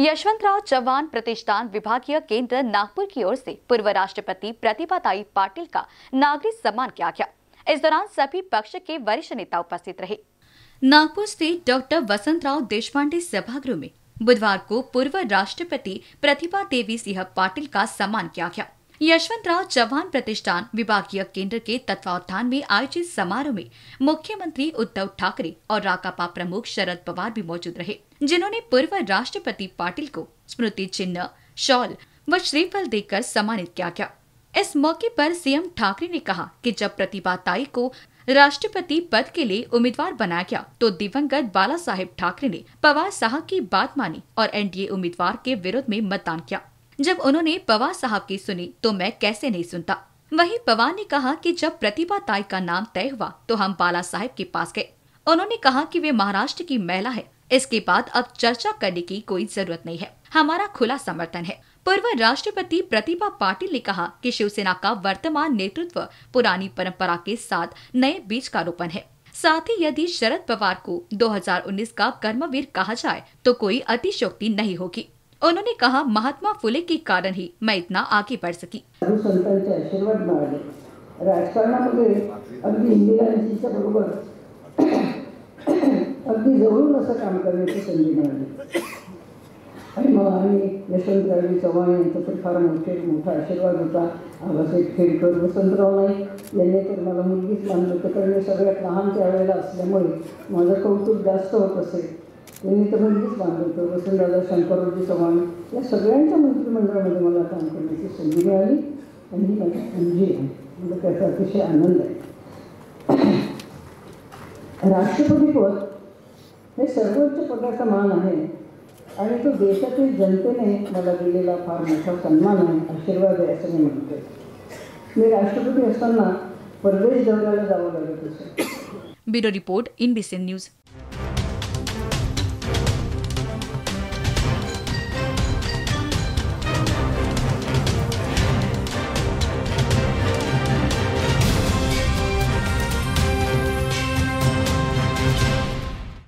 यशवंतराव चव्हाण प्रतिष्ठान विभागीय केंद्र नागपुर की ओर से पूर्व राष्ट्रपति प्रतिभा ताई पाटील का नागरिक सम्मान किया गया। इस दौरान सभी पक्ष के वरिष्ठ नेता उपस्थित रहे। नागपुर स्थित डॉक्टर वसंतराव देशपांडे सभागृह में बुधवार को पूर्व राष्ट्रपति प्रतिभा देवीसिंह पाटील का सम्मान किया गया। यशवंतराव चव्हाण प्रतिष्ठान विभागीय केंद्र के तत्वावधान में आयोजित समारोह में मुख्यमंत्री उद्धव ठाकरे और राकापा प्रमुख शरद पवार भी मौजूद रहे, जिन्होंने पूर्व राष्ट्रपति पाटिल को स्मृति चिन्ह, शॉल व श्रीफल देकर सम्मानित किया गया। इस मौके पर सीएम ठाकरे ने कहा कि जब प्रतिभा ताई को राष्ट्रपति पद के लिए उम्मीदवार बनाया गया तो दिवंगत बाला साहेब ठाकरे ने पवार साहब की बात मानी और एनडीए उम्मीदवार के विरोध में मतदान किया। जब उन्होंने पवार साहब की सुनी तो मैं कैसे नहीं सुनता। वहीं पवार ने कहा कि जब प्रतिभा ताई का नाम तय हुआ तो हम बाला साहेब के पास गए। उन्होंने कहा कि वे महाराष्ट्र की महिला है, इसके बाद अब चर्चा करने की कोई जरूरत नहीं है, हमारा खुला समर्थन है। पूर्व राष्ट्रपति प्रतिभा पाटिल ने कहा कि शिवसेना का वर्तमान नेतृत्व पुरानी परंपरा के साथ नए बीज का रोपण है। साथ ही यदि शरद पवार को 2019 का कर्मवीर कहा जाए तो कोई अतिशयोक्ति नहीं होगी। उन्होंने कहा, महात्मा फुले के कारण ही मैं इतना आगे बढ़ सकी। अगदी जवळून असं काम करण्याची संधी मिळाली आणि मग आम्ही यशवंतरावजी चव्हाण यांचा तर फार मोठा आशीर्वाद होता। आबासाहेब खेडकर, वसंतराव नाईक यांनी तर मला मुलगीच मानलं होतं, कारण मी सगळ्यात लहान त्यावेळेला असल्यामुळे माझं कौतुक जास्त होत असे। त्यांनी तर मुलगीच मानलं होतं। वसंतदादा शंकररावजी चव्हाण या सगळ्यांच्या मंत्रिमंडळामध्ये मला काम करण्याची संधी मिळाली आणि माझी संधी आहे, मला त्याचा अतिशय आनंद आहे। राष्ट्रपती पद हे सर्वोच्च पदाचा मान आहे आणि तो देशातील जनतेने मला दिलेला फार मोठा सन्मान आहे, आशीर्वाद आहे असं मी म्हणते। मी राष्ट्रपती असताना परदेश दौऱ्याला जावं लागत होतं। Bureau report, INBC news.